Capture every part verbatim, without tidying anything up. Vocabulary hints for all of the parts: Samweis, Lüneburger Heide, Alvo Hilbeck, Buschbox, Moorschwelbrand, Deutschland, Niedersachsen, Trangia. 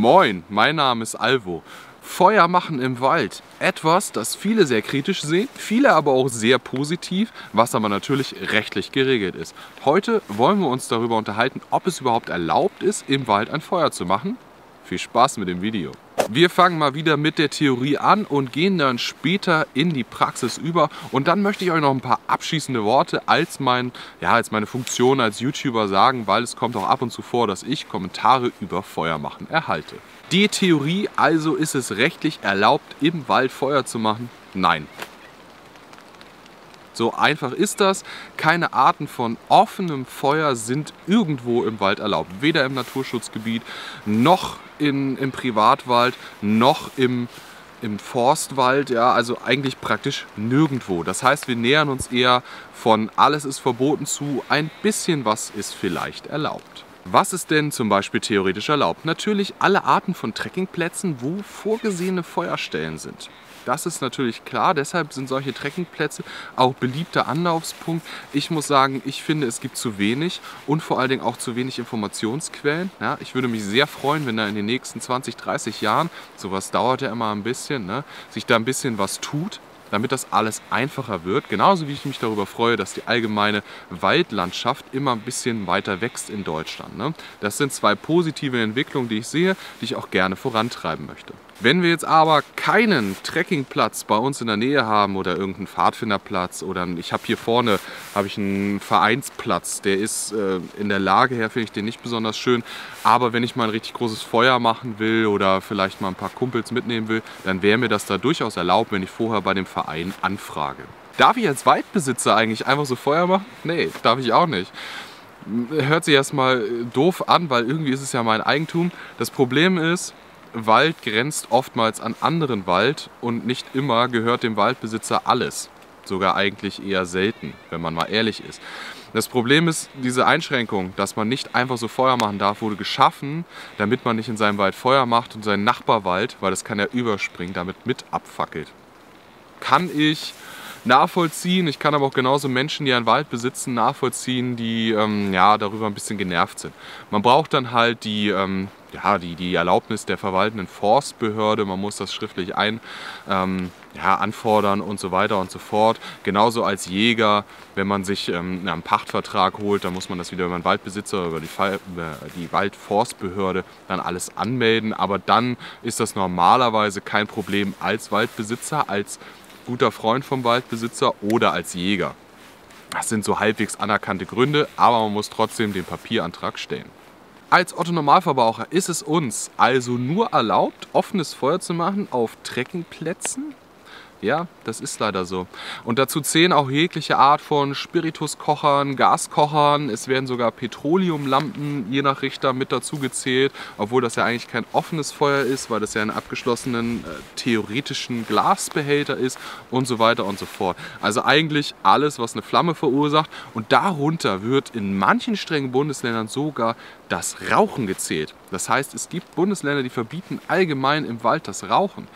Moin, mein Name ist Alvo. Feuer machen im Wald. Etwas, das viele sehr kritisch sehen, viele aber auch sehr positiv, was aber natürlich rechtlich geregelt ist. Heute wollen wir uns darüber unterhalten, ob es überhaupt erlaubt ist, im Wald ein Feuer zu machen. Viel Spaß mit dem Video. Wir fangen mal wieder mit der Theorie an und gehen dann später in die Praxis über. Und dann möchte ich euch noch ein paar abschließende Worte als, mein, ja, als meine Funktion als YouTuber sagen, weil es kommt auch ab und zu vor, dass ich Kommentare über Feuermachen erhalte. Die Theorie, also ist es rechtlich erlaubt, im Wald Feuer zu machen? Nein. So einfach ist das. Keine Arten von offenem Feuer sind irgendwo im Wald erlaubt. Weder im Naturschutzgebiet, noch in, im Privatwald, noch im, im Forstwald. Ja, also eigentlich praktisch nirgendwo. Das heißt, wir nähern uns eher von alles ist verboten zu ein bisschen was ist vielleicht erlaubt. Was ist denn zum Beispiel theoretisch erlaubt? Natürlich alle Arten von Trekkingplätzen, wo vorgesehene Feuerstellen sind. Das ist natürlich klar, deshalb sind solche Trekkingplätze auch beliebter Anlaufspunkt. Ich muss sagen, ich finde, es gibt zu wenig und vor allen Dingen auch zu wenig Informationsquellen. Ja, ich würde mich sehr freuen, wenn da in den nächsten zwanzig, dreißig Jahren, sowas dauert ja immer ein bisschen, ne, sich da ein bisschen was tut, damit das alles einfacher wird. Genauso wie ich mich darüber freue, dass die allgemeine Waldlandschaft immer ein bisschen weiter wächst in Deutschland. Ne? Das sind zwei positive Entwicklungen, die ich sehe, die ich auch gerne vorantreiben möchte. Wenn wir jetzt aber keinen Trekkingplatz bei uns in der Nähe haben oder irgendeinen Pfadfinderplatz oder ich habe hier vorne habe ich einen Vereinsplatz, der ist äh, in der Lage her, finde ich den nicht besonders schön, aber wenn ich mal ein richtig großes Feuer machen will oder vielleicht mal ein paar Kumpels mitnehmen will, dann wäre mir das da durchaus erlaubt, wenn ich vorher bei dem Verein anfrage. Darf ich als Waldbesitzer eigentlich einfach so Feuer machen? Nee, darf ich auch nicht. Hört sich erstmal doof an, weil irgendwie ist es ja mein Eigentum. Das Problem ist, Wald grenzt oftmals an anderen Wald und nicht immer gehört dem Waldbesitzer alles. Sogar eigentlich eher selten, wenn man mal ehrlich ist. Das Problem ist, diese Einschränkung, dass man nicht einfach so Feuer machen darf, wurde geschaffen, damit man nicht in seinem Wald Feuer macht und seinen Nachbarwald, weil das kann ja überspringen, damit mit abfackelt. Kann ich nachvollziehen, ich kann aber auch genauso Menschen, die einen Wald besitzen, nachvollziehen, die ähm, ja, darüber ein bisschen genervt sind. Man braucht dann halt die... Ähm, Ja, die, die Erlaubnis der verwaltenden Forstbehörde, man muss das schriftlich ein, ähm, ja, anfordern und so weiter und so fort. Genauso als Jäger, wenn man sich ähm, einen Pachtvertrag holt, dann muss man das wieder über den Waldbesitzer, über die, über die Waldforstbehörde dann alles anmelden. Aber dann ist das normalerweise kein Problem als Waldbesitzer, als guter Freund vom Waldbesitzer oder als Jäger. Das sind so halbwegs anerkannte Gründe, aber man muss trotzdem den Papierantrag stellen. Als Otto-Normalverbraucher ist es uns also nur erlaubt, offenes Feuer zu machen auf Trekkingplätzen? Ja, das ist leider so. Und dazu zählen auch jegliche Art von Spirituskochern, Gaskochern, es werden sogar Petroleumlampen je nach Richter mit dazu gezählt, obwohl das ja eigentlich kein offenes Feuer ist, weil das ja in einem abgeschlossenen äh, theoretischen Glasbehälter ist und so weiter und so fort. Also eigentlich alles, was eine Flamme verursacht, und darunter wird in manchen strengen Bundesländern sogar das Rauchen gezählt. Das heißt, es gibt Bundesländer, die verbieten allgemein im Wald das Rauchen.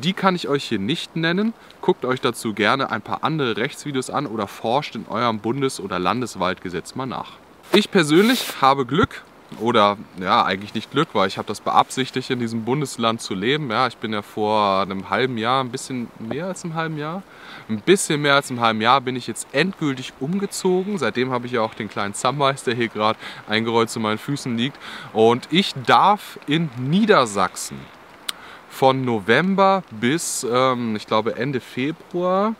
Die kann ich euch hier nicht nennen. Guckt euch dazu gerne ein paar andere Rechtsvideos an oder forscht in eurem Bundes- oder Landeswaldgesetz mal nach. Ich persönlich habe Glück, oder ja, eigentlich nicht Glück, weil ich habe das beabsichtigt, in diesem Bundesland zu leben. Ja, ich bin ja vor einem halben Jahr, ein bisschen mehr als einem halben Jahr, ein bisschen mehr als einem halben Jahr bin ich jetzt endgültig umgezogen. Seitdem habe ich ja auch den kleinen Samweis, der hier gerade eingerollt zu meinen Füßen liegt. Und ich darf in Niedersachsen von November bis, ähm, ich glaube, Ende Februar,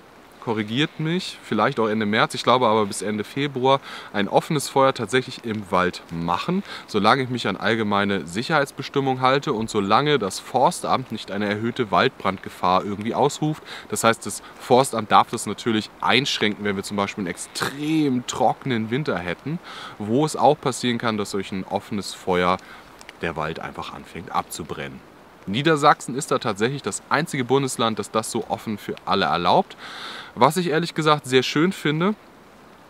korrigiert mich, vielleicht auch Ende März, ich glaube aber bis Ende Februar, ein offenes Feuer tatsächlich im Wald machen, solange ich mich an allgemeine Sicherheitsbestimmungen halte und solange das Forstamt nicht eine erhöhte Waldbrandgefahr irgendwie ausruft. Das heißt, das Forstamt darf das natürlich einschränken, wenn wir zum Beispiel einen extrem trockenen Winter hätten, wo es auch passieren kann, dass durch ein offenes Feuer der Wald einfach anfängt abzubrennen. Niedersachsen ist da tatsächlich das einzige Bundesland, das das so offen für alle erlaubt. Was ich ehrlich gesagt sehr schön finde,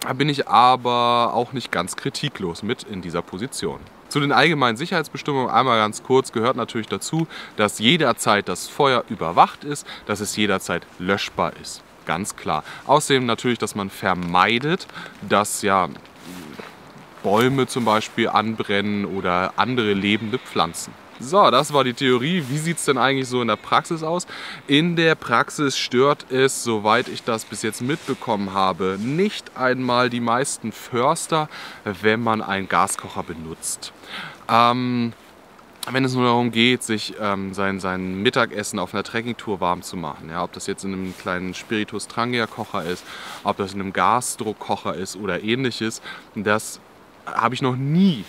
da bin ich aber auch nicht ganz kritiklos mit in dieser Position. Zu den allgemeinen Sicherheitsbestimmungen einmal ganz kurz gehört natürlich dazu, dass jederzeit das Feuer überwacht ist, dass es jederzeit löschbar ist. Ganz klar. Außerdem natürlich, dass man vermeidet, dass ja Bäume zum Beispiel anbrennen oder andere lebende Pflanzen. So, das war die Theorie. Wie sieht es denn eigentlich so in der Praxis aus? In der Praxis stört es, soweit ich das bis jetzt mitbekommen habe, nicht einmal die meisten Förster, wenn man einen Gaskocher benutzt. Ähm, wenn es nur darum geht, sich ähm, sein, sein Mittagessen auf einer Trekkingtour warm zu machen. Ja, ob das jetzt in einem kleinen Spiritus Trangia Kocher ist, ob das in einem Gasdruckkocher ist oder ähnliches, das habe ich noch nie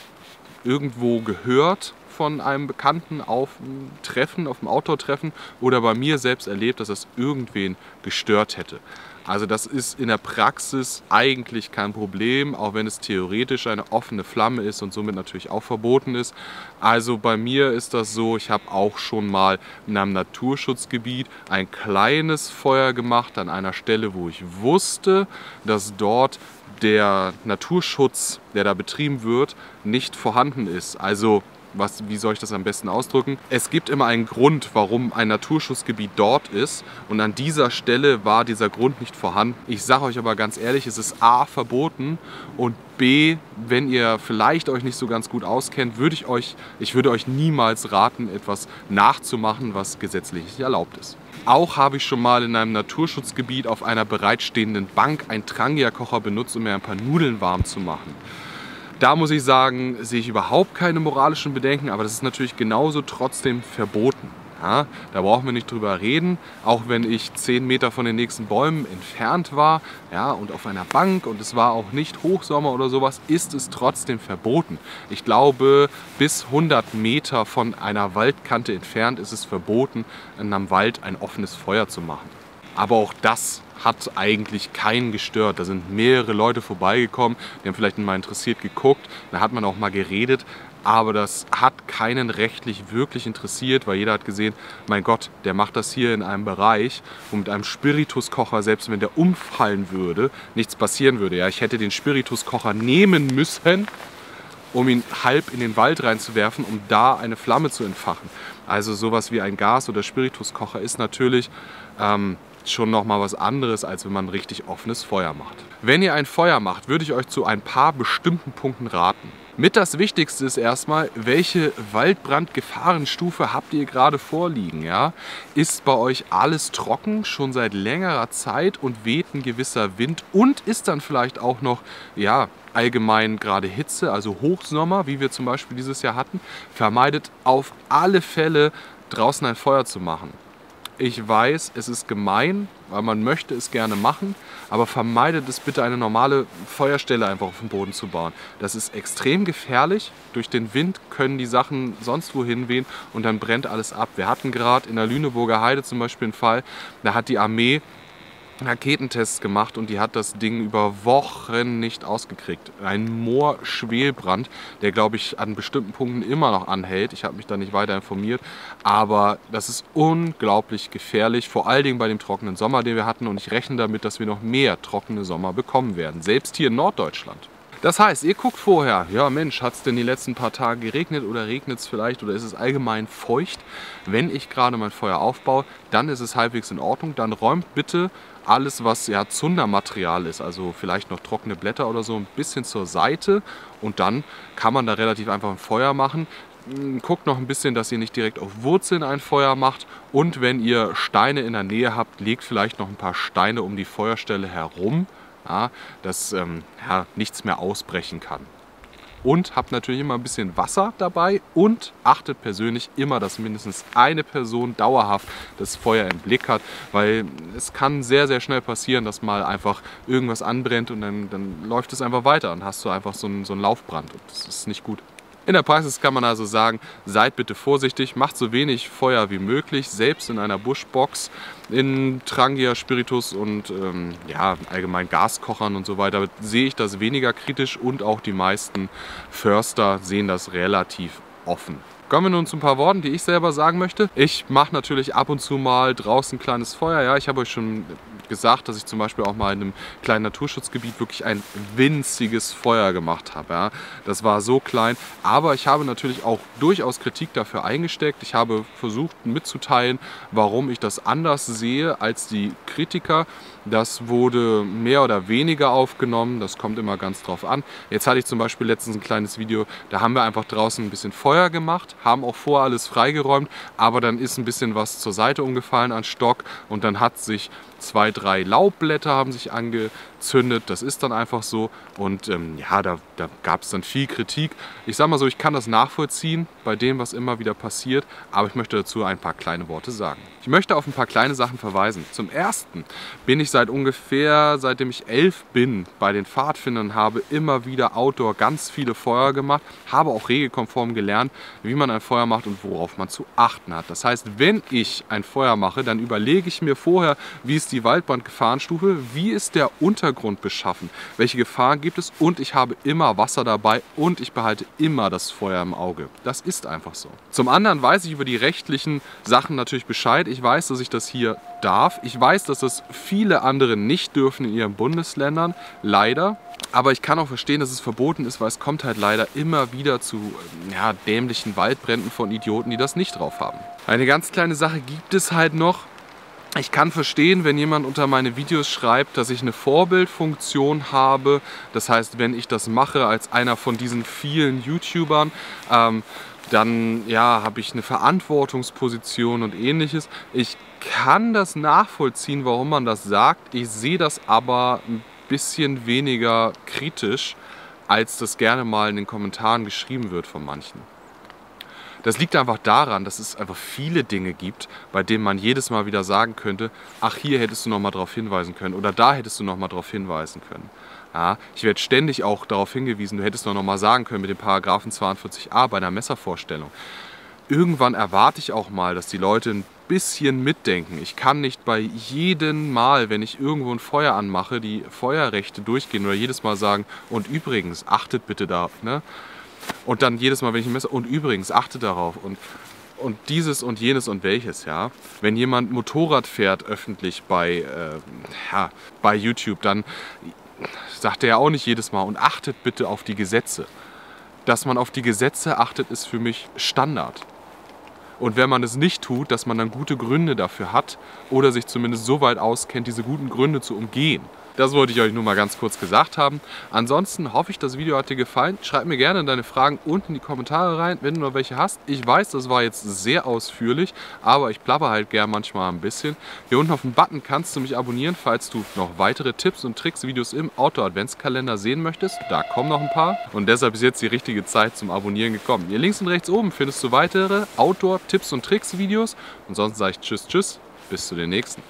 irgendwo gehört von einem Bekannten auf einem Treffen, auf einem Outdoor-Treffen oder bei mir selbst erlebt, dass das irgendwen gestört hätte. Also das ist in der Praxis eigentlich kein Problem, auch wenn es theoretisch eine offene Flamme ist und somit natürlich auch verboten ist. Also bei mir ist das so, ich habe auch schon mal in einem Naturschutzgebiet ein kleines Feuer gemacht an einer Stelle, wo ich wusste, dass dort der Naturschutz, der da betrieben wird, nicht vorhanden ist. Also Was, wie soll ich das am besten ausdrücken? Es gibt immer einen Grund, warum ein Naturschutzgebiet dort ist, und an dieser Stelle war dieser Grund nicht vorhanden. Ich sage euch aber ganz ehrlich, es ist A, verboten, und B, wenn ihr vielleicht euch nicht so ganz gut auskennt, würde ich euch, ich würde euch niemals raten, etwas nachzumachen, was gesetzlich nicht erlaubt ist. Auch habe ich schon mal in einem Naturschutzgebiet auf einer bereitstehenden Bank einen Trangia-Kocher benutzt, um mir ein paar Nudeln warm zu machen. Da muss ich sagen, sehe ich überhaupt keine moralischen Bedenken, aber das ist natürlich genauso trotzdem verboten. Ja, da brauchen wir nicht drüber reden, auch wenn ich zehn Meter von den nächsten Bäumen entfernt war, ja, und auf einer Bank, und es war auch nicht Hochsommer oder sowas, ist es trotzdem verboten. Ich glaube, bis hundert Meter von einer Waldkante entfernt ist es verboten, in einem Wald ein offenes Feuer zu machen. Aber auch das hat eigentlich keinen gestört. Da sind mehrere Leute vorbeigekommen, die haben vielleicht mal interessiert geguckt, da hat man auch mal geredet, aber das hat keinen rechtlich wirklich interessiert, weil jeder hat gesehen, mein Gott, der macht das hier in einem Bereich, wo mit einem Spirituskocher, selbst wenn der umfallen würde, nichts passieren würde. Ja, ich hätte den Spirituskocher nehmen müssen, um ihn halb in den Wald reinzuwerfen, um da eine Flamme zu entfachen. Also sowas wie ein Gas- oder Spirituskocher ist natürlich ähm, schon nochmal was anderes, als wenn man ein richtig offenes Feuer macht. Wenn ihr ein Feuer macht, würde ich euch zu ein paar bestimmten Punkten raten. Mit das Wichtigste ist erstmal, welche Waldbrandgefahrenstufe habt ihr gerade vorliegen? Ja? Ist bei euch alles trocken, schon seit längerer Zeit, und weht ein gewisser Wind, und ist dann vielleicht auch noch, ja, allgemein gerade Hitze, also Hochsommer, wie wir zum Beispiel dieses Jahr hatten? Vermeidet auf alle Fälle, draußen ein Feuer zu machen. Ich weiß, es ist gemein, weil man möchte es gerne machen, aber vermeidet es bitte, eine normale Feuerstelle einfach auf dem Boden zu bauen. Das ist extrem gefährlich. Durch den Wind können die Sachen sonst wohin wehen und dann brennt alles ab. Wir hatten gerade in der Lüneburger Heide zum Beispiel einen Fall, da hat die Armee Raketentests gemacht und die hat das Ding über Wochen nicht ausgekriegt. Ein Moorschwelbrand, der, glaube ich, an bestimmten Punkten immer noch anhält. Ich habe mich da nicht weiter informiert, aber das ist unglaublich gefährlich, vor allen Dingen bei dem trockenen Sommer, den wir hatten, und ich rechne damit, dass wir noch mehr trockene Sommer bekommen werden, selbst hier in Norddeutschland. Das heißt, ihr guckt vorher, ja Mensch, hat es denn die letzten paar Tage geregnet oder regnet es vielleicht oder ist es allgemein feucht? Wenn ich gerade mein Feuer aufbaue, dann ist es halbwegs in Ordnung. Dann räumt bitte alles, was ja Zundermaterial ist, also vielleicht noch trockene Blätter oder so, ein bisschen zur Seite, und dann kann man da relativ einfach ein Feuer machen. Guckt noch ein bisschen, dass ihr nicht direkt auf Wurzeln ein Feuer macht, und wenn ihr Steine in der Nähe habt, legt vielleicht noch ein paar Steine um die Feuerstelle herum. Ja, dass ähm, ja, nichts mehr ausbrechen kann. Und habt natürlich immer ein bisschen Wasser dabei und achtet persönlich immer, dass mindestens eine Person dauerhaft das Feuer im Blick hat, weil es kann sehr, sehr schnell passieren, dass mal einfach irgendwas anbrennt und dann, dann läuft es einfach weiter und hast du einfach so einen, so einen Laufbrand, und das ist nicht gut. In der Praxis kann man also sagen, seid bitte vorsichtig, macht so wenig Feuer wie möglich, selbst in einer Buschbox, in Trangia, Spiritus und ähm, ja, allgemein Gaskochern und so weiter, sehe ich das weniger kritisch, und auch die meisten Förster sehen das relativ offen. Kommen wir nun zu ein paar Worten, die ich selber sagen möchte. Ich mache natürlich ab und zu mal draußen ein kleines Feuer, ja, ich habe euch schon gesagt, dass ich zum Beispiel auch mal in einem kleinen Naturschutzgebiet wirklich ein winziges Feuer gemacht habe. Ja. Das war so klein, aber ich habe natürlich auch durchaus Kritik dafür eingesteckt. Ich habe versucht mitzuteilen, warum ich das anders sehe als die Kritiker. Das wurde mehr oder weniger aufgenommen, das kommt immer ganz drauf an. Jetzt hatte ich zum Beispiel letztens ein kleines Video, da haben wir einfach draußen ein bisschen Feuer gemacht, haben auch vorher alles freigeräumt, aber dann ist ein bisschen was zur Seite umgefallen an Stock und dann hat sich zwei, drei Laubblätter haben sich angezündet, das ist dann einfach so und ähm, ja, da, da gab es dann viel Kritik. Ich sag mal so, ich kann das nachvollziehen bei dem, was immer wieder passiert, aber ich möchte dazu ein paar kleine Worte sagen. Ich möchte auf ein paar kleine Sachen verweisen. Zum Ersten bin ich seit ungefähr, seitdem ich elf bin, bei den Pfadfindern, habe immer wieder Outdoor ganz viele Feuer gemacht, habe auch regelkonform gelernt, wie man ein Feuer macht und worauf man zu achten hat. Das heißt, wenn ich ein Feuer mache, dann überlege ich mir vorher, wie ist die Waldbrandgefahrenstufe, wie ist der Untergrund beschaffen, welche Gefahren gibt es und ich habe immer Wasser dabei und ich behalte immer das Feuer im Auge. Das ist einfach so. Zum anderen weiß ich über die rechtlichen Sachen natürlich Bescheid. Ich weiß, dass ich das hier darf. Ich weiß, dass das viele andere nicht dürfen in ihren Bundesländern, leider. Aber ich kann auch verstehen, dass es verboten ist, weil es kommt halt leider immer wieder zu ja, dämlichen Waldbränden von Idioten, die das nicht drauf haben. Eine ganz kleine Sache gibt es halt noch. Ich kann verstehen, wenn jemand unter meine Videos schreibt, dass ich eine Vorbildfunktion habe. Das heißt, wenn ich das mache als einer von diesen vielen YouTubern, ähm, dann ja, habe ich eine Verantwortungsposition und Ähnliches. Ich kann das nachvollziehen, warum man das sagt. Ich sehe das aber ein bisschen weniger kritisch, als das gerne mal in den Kommentaren geschrieben wird von manchen. Das liegt einfach daran, dass es einfach viele Dinge gibt, bei denen man jedes Mal wieder sagen könnte, ach, hier hättest du noch mal darauf hinweisen können oder da hättest du noch mal darauf hinweisen können. Ja, ich werde ständig auch darauf hingewiesen, du hättest noch, noch mal sagen können mit dem Paragraphen zweiundvierzig a bei einer Messervorstellung. Irgendwann erwarte ich auch mal, dass die Leute ein bisschen mitdenken. Ich kann nicht bei jedem Mal, wenn ich irgendwo ein Feuer anmache, die Feuerrechte durchgehen oder jedes Mal sagen, und übrigens, achtet bitte darauf, ne? Und dann jedes Mal, wenn ich ein Messer... Und übrigens, achtet darauf. Und, und dieses und jenes und welches, ja. Wenn jemand Motorrad fährt öffentlich bei, äh, ja, bei YouTube, dann sagt er ja auch nicht jedes Mal, und achtet bitte auf die Gesetze. Dass man auf die Gesetze achtet, ist für mich Standard. Und wenn man es nicht tut, dass man dann gute Gründe dafür hat oder sich zumindest so weit auskennt, diese guten Gründe zu umgehen. Das wollte ich euch nur mal ganz kurz gesagt haben. Ansonsten hoffe ich, das Video hat dir gefallen. Schreib mir gerne deine Fragen unten in die Kommentare rein, wenn du noch welche hast. Ich weiß, das war jetzt sehr ausführlich, aber ich plapper halt gern manchmal ein bisschen. Hier unten auf dem Button kannst du mich abonnieren, falls du noch weitere Tipps und Tricks-Videos im Outdoor-Adventskalender sehen möchtest. Da kommen noch ein paar und deshalb ist jetzt die richtige Zeit zum Abonnieren gekommen. Hier links und rechts oben findest du weitere Outdoor-Tipps und Tricks-Videos. Und sonst sage ich Tschüss, Tschüss, bis zu den nächsten.